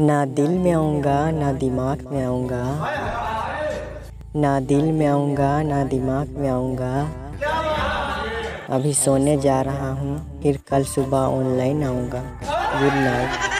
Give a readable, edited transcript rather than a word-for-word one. ना दिल में आऊँगा ना दिमाग में आऊँगा, ना दिल में आऊँगा ना दिमाग में आऊँगा। अभी सोने जा रहा हूँ, फिर कल सुबह ऑनलाइन आऊँगा। Good night.